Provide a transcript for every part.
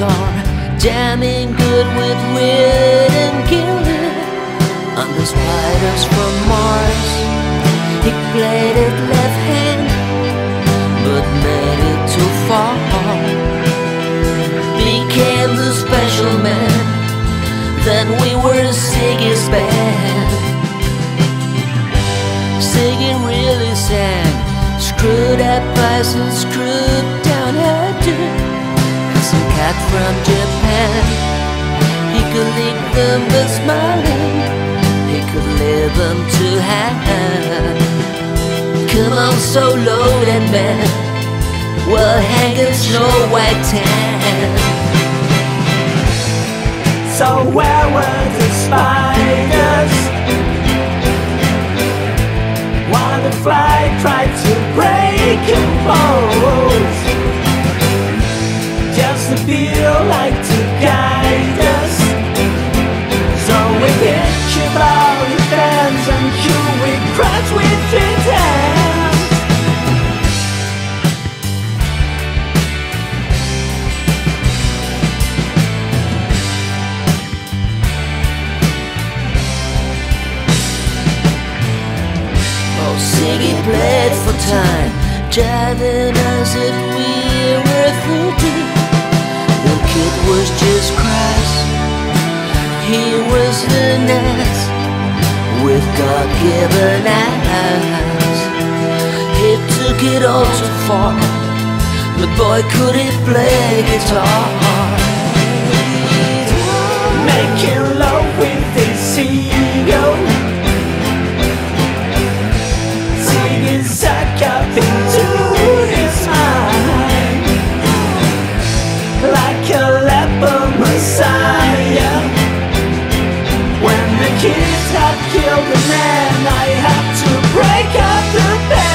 guitar, jamming good with wit and gilded on The Spiders from Mars. He played it left hand, but made it too far. Became the special man, then we were Ziggy's band. Ziggy really sang, screwed up eyes and screwed down hairdo. Some cat from Japan, he could lick them but smiling, he could leave them to hand. Come on, so loaded man, well hang a snow white tan. So where were the spiders? While the fly tried to break and pose, just to feel like to guide us. So we hitch about his hands until we crash with three hands. Oh, Ziggy played for time, driving us if we were footed. The kid was just crass, he was the nest with God-given eyes. He took it all too far, but boy could he play guitar. Making love with his ego, singing suck up into his mind. Like a leper messiah, when the kids had killed the man, I had to break up the band.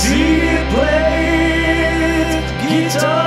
Ziggy played guitar.